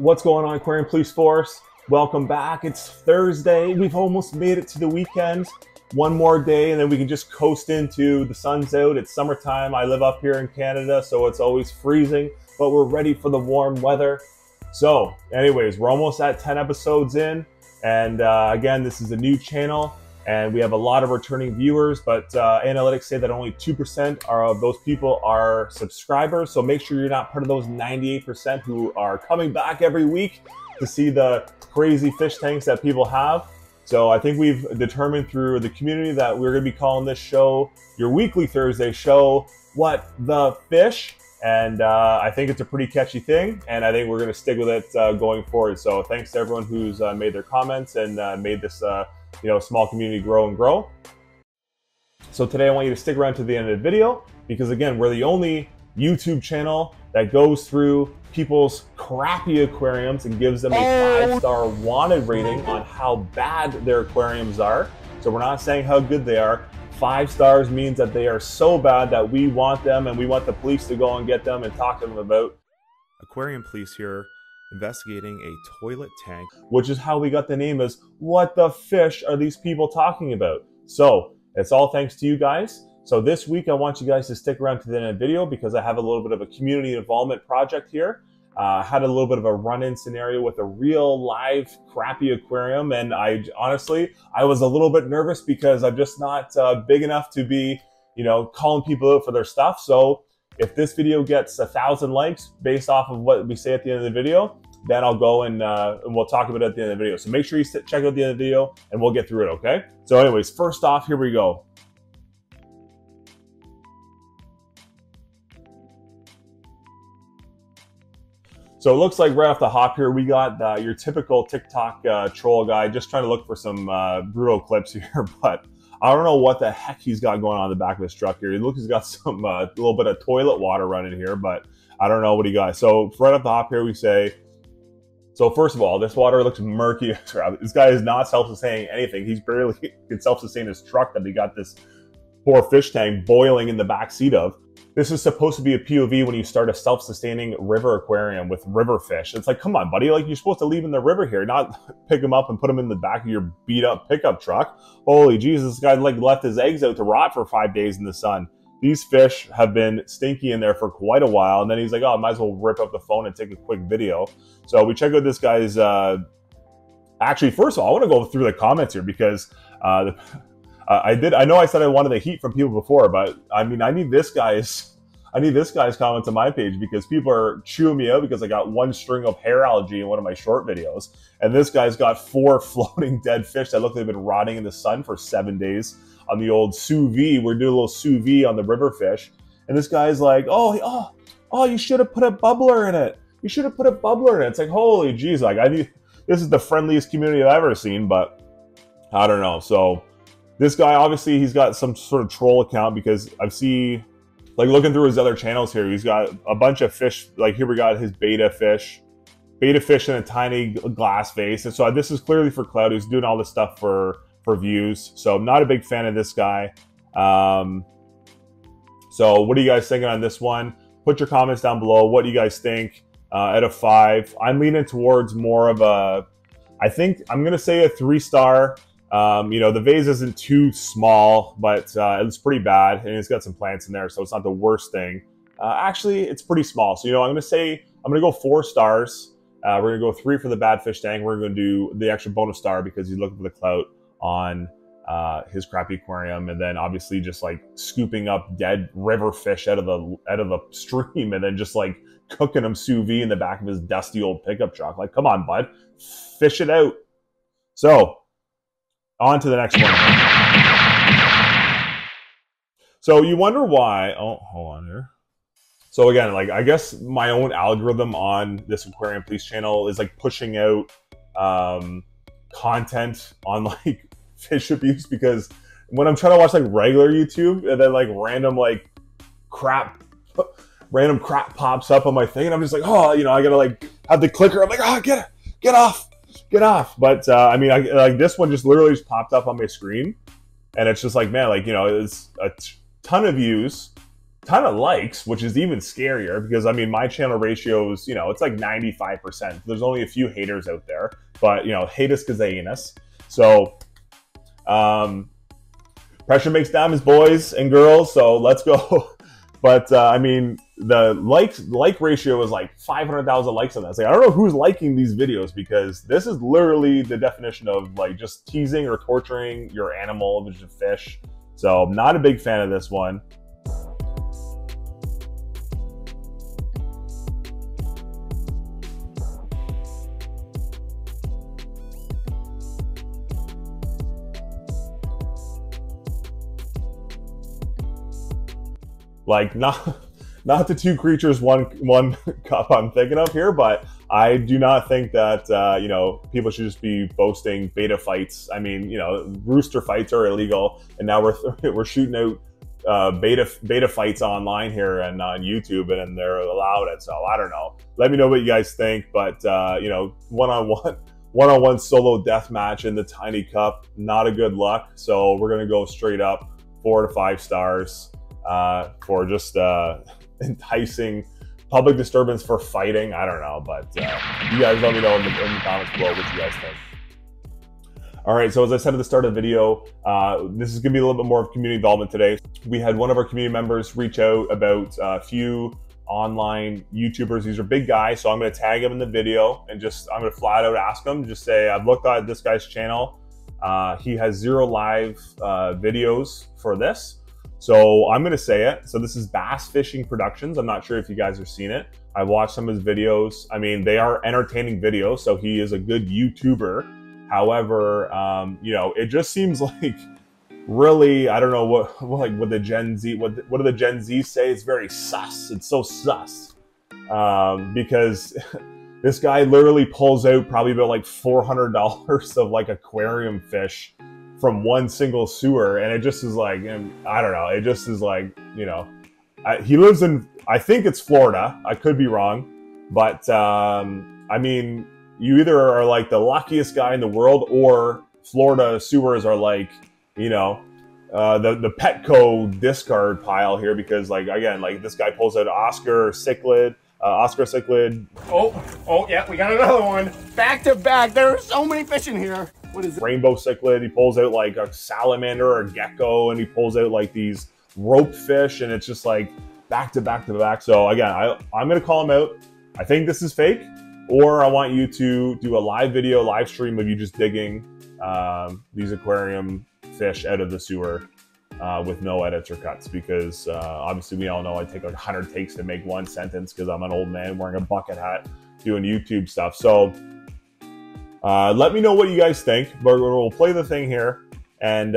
What's going on, Aquarium Police Force? Welcome back. It's Thursday. We've almost made it to the weekend. One more day and then we can just coast into the sun's out. It's summertime. I live up here in Canada, so it's always freezing, but we're ready for the warm weather. So anyways, we're almost at 10 episodes in. And again, this is a new channel and we have a lot of returning viewers, but analytics say that only 2% of those people are subscribers. So make sure you're not part of those 98% who are coming back every week to see the crazy fish tanks that people have. So I think we've determined through the community that we're going to be calling this show, your weekly Thursday show, What the Fish? And I think it's a pretty catchy thing, and I think we're going to stick with it going forward. So thanks to everyone who's made their comments and made this you know, small community grow and grow. So today I want you to stick around to the end of the video because again, we're the only YouTube channel that goes through people's crappy aquariums and gives them a 5-star wanted rating on how bad their aquariums are. So we're not saying how good they are. 5 stars means that they are so bad that we want them and we want the police to go and get them and talk to them about. Aquarium police here investigating a toilet tank, which is how we got the name as What the Fish Are These People Talking About? So it's all thanks to you guys. So this week, I want you guys to stick around to the end of the video because I have a little bit of a community involvement project here. I had a little bit of a run-in scenario with a real live crappy aquarium. And I honestly, I was a little bit nervous because I'm just not big enough to be, you know, calling people out for their stuff. So if this video gets 1,000 likes based off of what we say at the end of the video, then I'll go and we'll talk about it at the end of the video. So make sure you check out the end of the video and we'll get through it, okay? So anyways, first off, here we go. So it looks like right off the hop here, we got your typical TikTok troll guy just trying to look for some brutal clips here, but I don't know what the heck he's got going on in the back of his truck here. Look, he's got some little bit of toilet water running here, but I don't know what he got. So right off the hop here, we say, so first of all, this water looks murky. This guy is not self-sustaining anything. He's barely can self-sustain his truck that he got this poor fish tank boiling in the back seat of. This is supposed to be a POV when you start a self-sustaining river aquarium with river fish. It's like, come on, buddy. Like, you're supposed to leave in the river here, not pick them up and put them in the back of your beat-up pickup truck. Holy Jesus, this guy like left his eggs out to rot for 5 days in the sun. These fish have been stinky in there for quite a while. And then he's like, oh, I might as well rip up the phone and take a quick video. So we check out this guy's... Actually, first of all, I want to go through the comments here because... I know I said I wanted the heat from people before, but I mean, I need this guy's comments on my page because people are chewing me out because I got one string of hair algae in one of my short videos. And this guy's got 4 floating dead fish that look like they've been rotting in the sun for 7 days on the old sous vide. We're doing a little sous vide on the river fish. And this guy's like, oh, you should have put a bubbler in it. You should have put a bubbler in it. It's like, holy geez, like this is the friendliest community I've ever seen, but I don't know. So this guy, obviously, he's got some sort of troll account because I see, like, looking through his other channels here, he's got a bunch of fish. Like, here we got his beta fish in a tiny glass vase. And so this is clearly for Cloud, who's doing all this stuff for views. So I'm not a big fan of this guy. So what are you guys thinking on this one? Put your comments down below. What do you guys think out of 5? I'm leaning towards more of a, I think I'm going to say a 3-star. You know, the vase isn't too small, but it's pretty bad, and it's got some plants in there, so it's not the worst thing. Actually, it's pretty small, so you know, I'm gonna go 4 stars. We're gonna go 3 for the bad fish tank. We're gonna do the extra bonus star because he's looking for the clout on his crappy aquarium, and then obviously just like scooping up dead river fish out of the stream, and then just like cooking them sous vide in the back of his dusty old pickup truck. Like, come on, bud, fish it out. So. On to the next one. So you wonder why, oh, hold on here. So again, like, I guess my own algorithm on this Aquarium Police channel is like pushing out content on like fish abuse because when I'm trying to watch like regular YouTube and then like random crap pops up on my thing and I'm just like, oh, you know, I gotta like have the clicker. I'm like, oh, get off. But I mean, like this one just literally just popped up on my screen and it's just like, man, like, you know, it's a ton of views ton of likes, which is even scarier because, I mean, my channel ratio is, you know, it's like 95%. There's only a few haters out there, but, you know, hate us because they ain't us. So, pressure makes diamonds, boys and girls. So let's go. But, I mean, the like ratio is like 500,000 likes on that. Like, I don't know who's liking these videos, because this is literally the definition of like just teasing or torturing your animal, which is a fish. So I'm not a big fan of this one. Like, not the two creatures, one cup I'm thinking of here, but I do not think that, you know, people should just be boasting beta fights. I mean, you know, rooster fights are illegal, and now we're shooting out beta fights online here and on YouTube, and they're allowed it. So I don't know. Let me know what you guys think, but, you know, one-on-one solo death match in the tiny cup, not a good look. So we're going to go straight up 4 to 5 stars. For just enticing public disturbance for fighting. I don't know, but you guys let me know in the comments below what you guys think. All right, so as I said at the start of the video, this is gonna be a little bit more of community involvement today. We had one of our community members reach out about a few online YouTubers. These are big guys, so I'm gonna tag them in the video and just, I'm gonna flat out ask them, just say, I've looked at this guy's channel. He has 0 live videos for this. So I'm gonna say it. So this is Bass Fishing Productions. I'm not sure if you guys have seen it. I watched some of his videos. I mean, they are entertaining videos, so he is a good YouTuber. However, you know, it just seems like really, I don't know what the Gen Z, what do the Gen Z say? It's very sus. It's so sus. Because this guy literally pulls out probably about like $400 of like aquarium fish from one single sewer, and it just is like, I don't know, it just is like, you know, he lives in, I think it's Florida, I could be wrong, but I mean, you either are like the luckiest guy in the world, or Florida sewers are like, you know, the Petco discard pile here, because like, again, like this guy pulls out Oscar Cichlid. Oh yeah, we got another one. Back to back, there are so many fish in here. What is it? Rainbow cichlid. He pulls out like a salamander or a gecko, and he pulls out like these rope fish, and it's just like back to back to back. So again, I'm gonna call him out. I think this is fake, or I want you to do a live video, live stream of you just digging these aquarium fish out of the sewer with no edits or cuts, because obviously we all know I take like 100 takes to make one sentence because I'm an old man wearing a bucket hat doing YouTube stuff. So let me know what you guys think, but we'll play the thing here. And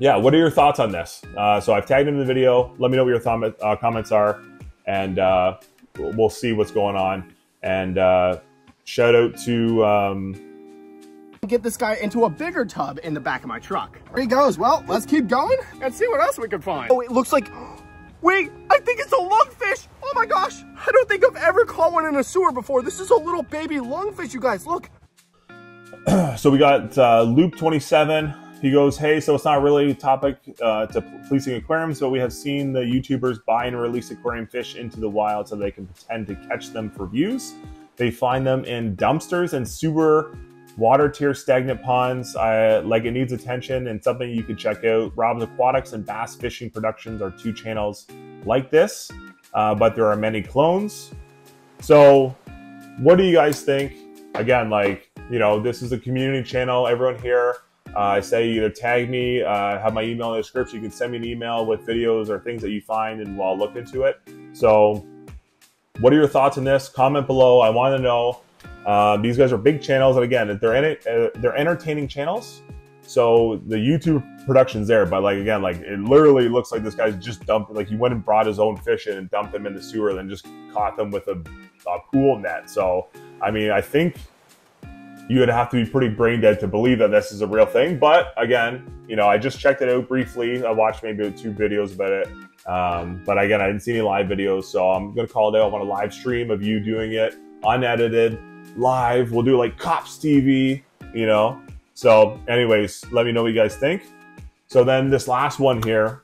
yeah, what are your thoughts on this? So I've tagged him in the video. Let me know what your comments are, and we'll see what's going on. And shout out to... get this guy into a bigger tub in the back of my truck. There he goes. Well, let's keep going and see what else we can find. Oh, it looks like... Wait, I think it's a lungfish. Oh my gosh. I don't think I've ever caught one in a sewer before. This is a little baby lungfish, you guys. Look. So we got Loop27. He goes, hey, so it's not really a topic to policing aquariums, but we have seen the YouTubers buy and release aquarium fish into the wild so they can pretend to catch them for views. They find them in dumpsters and sewer water tier stagnant ponds. Like, it needs attention and something you can check out. Robin's Aquatics and Bass Fishing Productions are 2 channels like this, but there are many clones. So what do you guys think? Again, like, you know, this is a community channel. Everyone here, I say either tag me, have my email in the description. You can send me an email with videos or things that you find, and we'll look into it. So what are your thoughts on this? Comment below. I want to know. These guys are big channels, and again, they're entertaining channels. So the YouTube production's there, but like, again, like, it literally looks like this guy's just dumped, like he went and brought his own fish in and dumped them in the sewer, and then just caught them with a pool net. So, I mean, I think you would have to be pretty brain dead to believe that this is a real thing. But again, you know, I just checked it out briefly. I watched maybe 2 videos about it. But again, I didn't see any live videos, so I'm going to call it out. I want a live stream of you doing it unedited. Live, we'll do like Cops TV, you know. So anyways, let me know what you guys think. So then this last one here,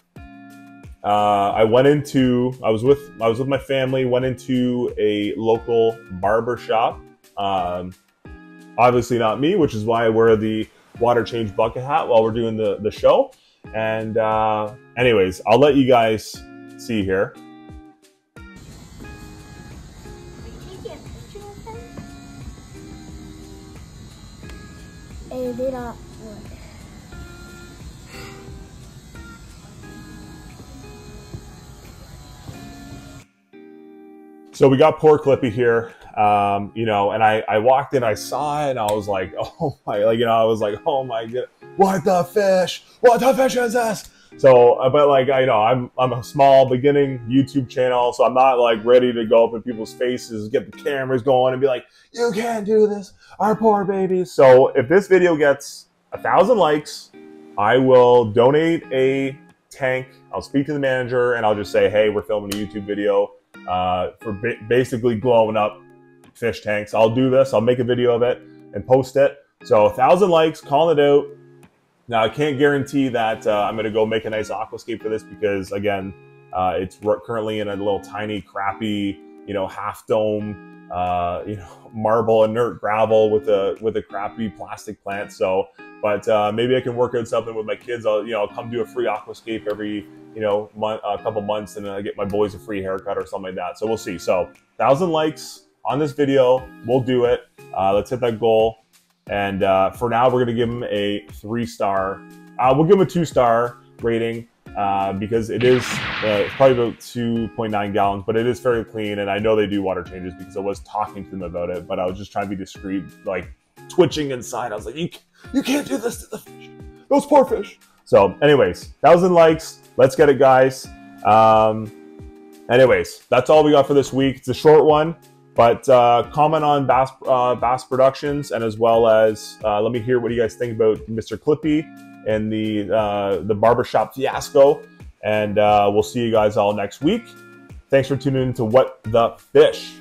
I was with my family, went into a local barber shop. Obviously not me, which is why I wear the water change bucket hat while we're doing the show. And anyways, I'll let you guys see here. Are you taking a picture of them? Hey, they don't work. So we got poor Clippy here, you know, and I walked in, I saw it, and I was like, oh my, like, you know, I was like, oh my God, what the fish? What the fish is this? So, but like, I know I'm a small beginning YouTube channel, so I'm not like ready to go up in people's faces, get the cameras going and be like, you can't do this, our poor babies. So if this video gets 1,000 likes, I will donate a tank. I'll speak to the manager and I'll just say, hey, we're filming a YouTube video. For basically glowing up fish tanks. I'll do this. I'll make a video of it and post it. So 1,000 likes, calling it out. Now I can't guarantee that I'm going to go make a nice aquascape for this because again, it's currently in a little tiny, crappy, you know, half dome, you know, marble inert gravel with a crappy plastic plant. So, but maybe I can work out something with my kids. I'll come do a free aquascape every, you know, a couple months, and then I get my boys a free haircut or something like that. So we'll see. So 1,000 likes on this video, we'll do it. Let's hit that goal. And for now, we're gonna give him a 3-star. We'll give him a 2-star rating because it is it's probably about 2.9 gallons, but it is fairly clean. And I know they do water changes because I was talking to them about it, but I was just trying to be discreet, like twitching inside. I was like, you can't do this to the fish. Those poor fish. So anyways, 1,000 likes. Let's get it, guys. Anyways, that's all we got for this week. It's a short one, but comment on Bass Productions, and as well as let me hear what you guys think about Mr. Clippy and the barbershop fiasco. And we'll see you guys all next week. Thanks for tuning in to What the Fish.